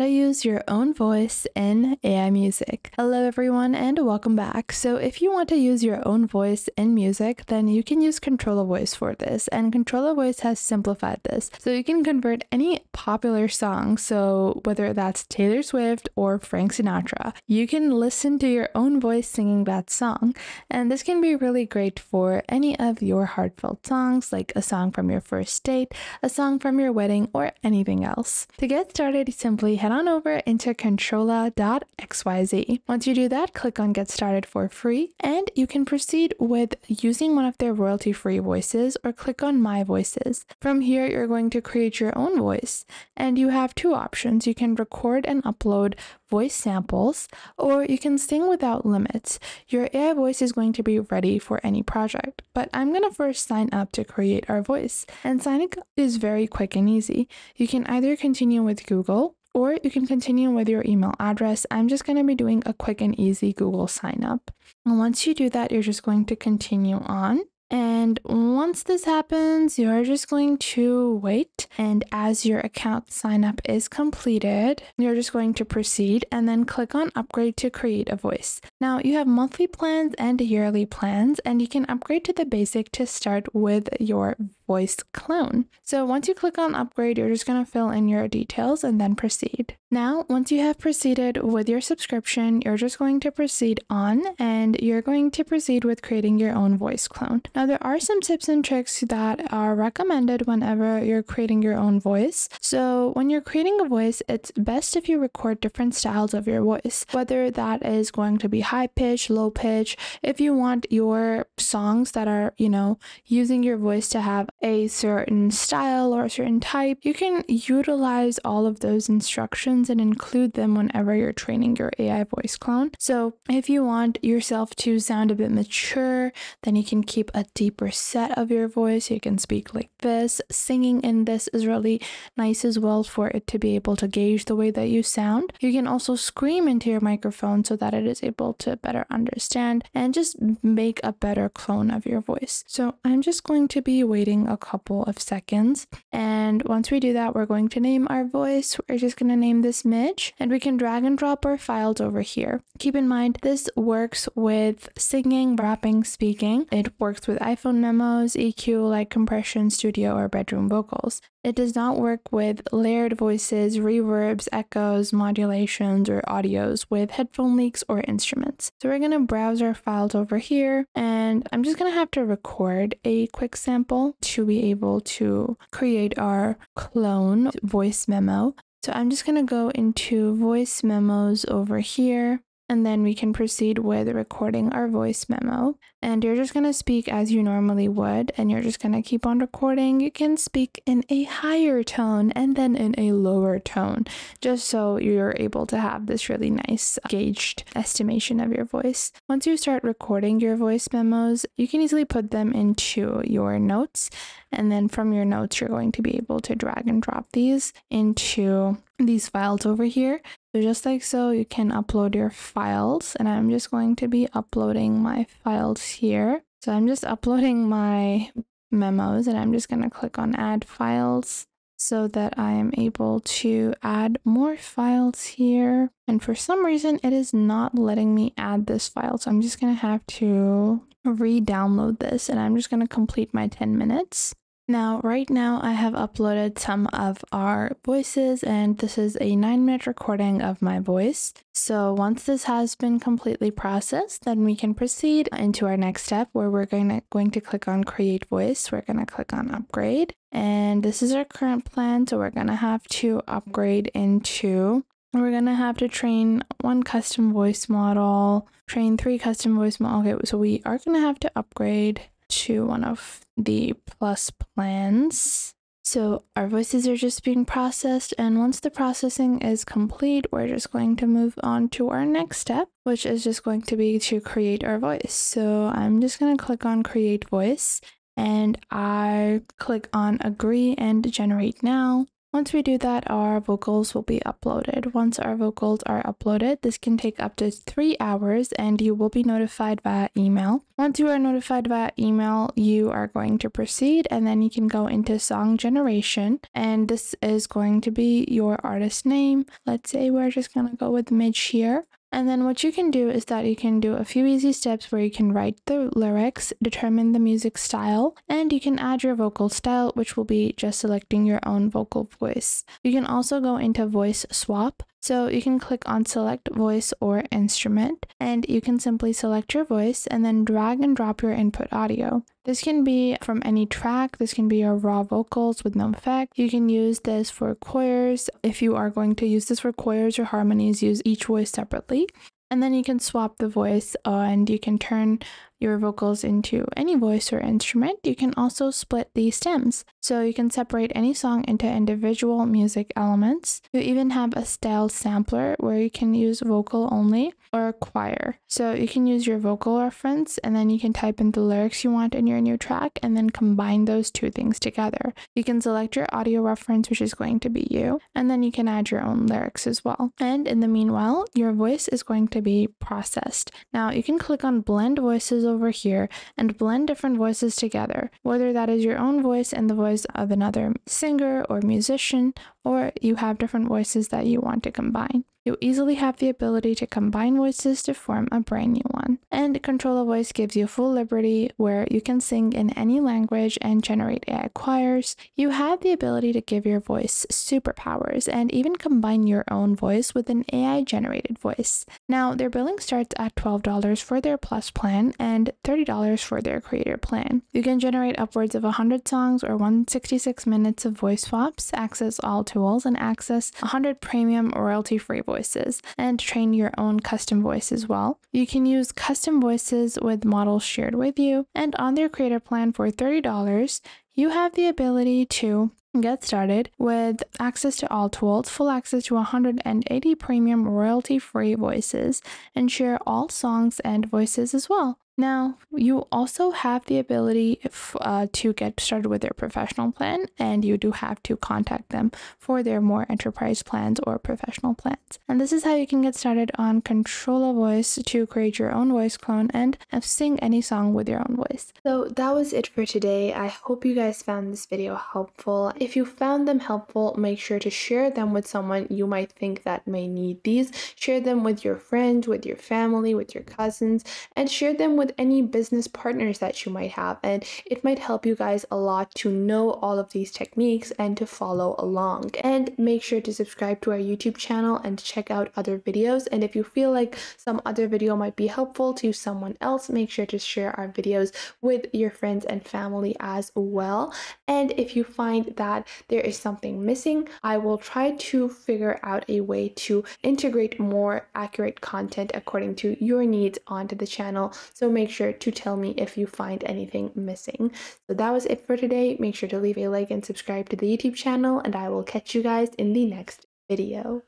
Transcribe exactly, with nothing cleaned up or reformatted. to use your own voice in A I music. Hello everyone and welcome back. So if you want to use your own voice in music, then you can use Kontrolla Voice for this, and Kontrolla Voice has simplified this. So you can convert any popular song, so whether that's Taylor Swift or Frank Sinatra, you can listen to your own voice singing that song. And this can be really great for any of your heartfelt songs, like a song from your first date, a song from your wedding, or anything else. To get started, simply head on over into kontrolla dot x y z. Once you do that, click on Get Started for free, and you can proceed with using one of their royalty-free voices or click on My Voices. From here, you're going to create your own voice, and you have two options. You can record and upload voice samples, or you can sing without limits. Your A I voice is going to be ready for any project, but I'm going to first sign up to create our voice, and signing up is very quick and easy. You can either continue with Google, or you can continue with your email address. I'm just going to be doing a quick and easy Google sign up. And once you do that, you're just going to continue on. And once this happens, you're just going to wait. And as your account sign up is completed, you're just going to proceed and then click on Upgrade to create a voice. Now you have monthly plans and yearly plans, and you can upgrade to the basic to start with your voice clone. So once you click on Upgrade, you're just going to fill in your details and then proceed. Now, once you have proceeded with your subscription, you're just going to proceed on, and you're going to proceed with creating your own voice clone. Now, there are some tips and tricks that are recommended whenever you're creating your own voice. So when you're creating a voice, it's best if you record different styles of your voice, whether that is going to be high pitch, low pitch. If you want your songs that are, you know, using your voice to have a certain style or a certain type, you can utilize all of those instructions and include them whenever you're training your A I voice clone. So if you want yourself to sound a bit mature, then you can keep a deeper set of your voice. You can speak like this. Singing in this is really nice as well for it to be able to gauge the way that you sound. You can also scream into your microphone so that it is able to better understand and just make a better clone of your voice. So I'm just going to be waiting a couple of seconds. And once we do that, we're going to name our voice. We're just going to name this Midge, and we can drag and drop our files over here. Keep in mind, this works with singing, rapping, speaking. It works with iPhone memos, E Q, like compression, studio, or bedroom vocals. It does not work with layered voices, reverbs, echoes, modulations, or audios with headphone leaks or instruments. So we're going to browse our files over here, and I'm just going to have to record a quick sample to be able to create our clone voice memo. So I'm just going to go into voice memos over here, and then we can proceed with recording our voice memo. And you're just going to speak as you normally would, and you're just going to keep on recording. You can speak in a higher tone and then in a lower tone, just so you're able to have this really nice gauged estimation of your voice. Once you start recording your voice memos, you can easily put them into your notes, and then from your notes, you're going to be able to drag and drop these into these files over here. So just like so, you can upload your files, and I'm just going to be uploading my files here. So I'm just uploading my memos, and I'm just going to click on add files so that I am able to add more files here. And for some reason, it is not letting me add this file. So I'm just going to have to re-download this, and I'm just going to complete my ten minutes. Now, right now I have uploaded some of our voices, and this is a nine minute recording of my voice. So once this has been completely processed, then we can proceed into our next step, where we're going to, going to click on create voice. We're going to click on upgrade, and this is our current plan. So we're going to have to upgrade into, we're going to have to train one custom voice model, train three custom voice model. Okay, so we are going to have to upgrade to one of the plus plans. So our voices are just being processed, and once the processing is complete, we're just going to move on to our next step, which is just going to be to create our voice. So I'm just going to click on create voice, and I click on agree and generate now. Once we do that, our vocals will be uploaded. Once our vocals are uploaded, this can take up to three hours and you will be notified via email. Once you are notified via email, you are going to proceed and then you can go into song generation. And this is going to be your artist name. Let's say we're just going to go with Midge here. And then what you can do is that you can do a few easy steps where you can write the lyrics, determine the music style, and you can add your vocal style, which will be just selecting your own vocal voice. You can also go into voice swap. So you can click on select voice or instrument, and you can simply select your voice and then drag and drop your input audio. This can be from any track. This can be your raw vocals with no effect. You can use this for choirs. If you are going to use this for choirs or harmonies, use each voice separately. And then you can swap the voice uh, and you can turn your vocals into any voice or instrument. You can also split the stems. So you can separate any song into individual music elements. You even have a style sampler where you can use vocal only or a choir. So you can use your vocal reference and then you can type in the lyrics you want in your new track and then combine those two things together. You can select your audio reference, which is going to be you, and then you can add your own lyrics as well. And in the meanwhile, your voice is going to be processed. Now you can click on blend voices over here and blend different voices together, whether that is your own voice and the voice of another singer or musician, or you have different voices that you want to combine. You easily have the ability to combine voices to form a brand new one. And Kontrolla Voice gives you full liberty where you can sing in any language and generate A I choirs. You have the ability to give your voice superpowers and even combine your own voice with an A I-generated voice. Now, their billing starts at twelve dollars for their Plus plan and thirty dollars for their Creator plan. You can generate upwards of one hundred songs or one hundred sixty-six minutes of voice swaps, access all tools, and access one hundred premium royalty-free voices and train your own custom voice as well. You can use custom voices with models shared with you, and on their creator plan for thirty dollars, you have the ability to get started with access to all tools, full access to one hundred eighty premium royalty-free voices, and share all songs and voices as well. Now, you also have the ability if, uh, to get started with their professional plan, and you do have to contact them for their more enterprise plans or professional plans. And this is how you can get started on Kontrolla Voice to create your own voice clone and sing any song with your own voice. So that was it for today. I hope you guys found this video helpful. If you found them helpful, make sure to share them with someone you might think that may need these. Share them with your friends, with your family, with your cousins, and share them with any business partners that you might have, and it might help you guys a lot to know all of these techniques and to follow along. And make sure to subscribe to our YouTube channel and check out other videos, and if you feel like some other video might be helpful to someone else, make sure to share our videos with your friends and family as well. And if you find that there is something missing, I will try to figure out a way to integrate more accurate content according to your needs onto the channel, so make Make sure to tell me if you find anything missing. So that was it for today. Make sure to leave a like and subscribe to the YouTube channel, and I will catch you guys in the next video.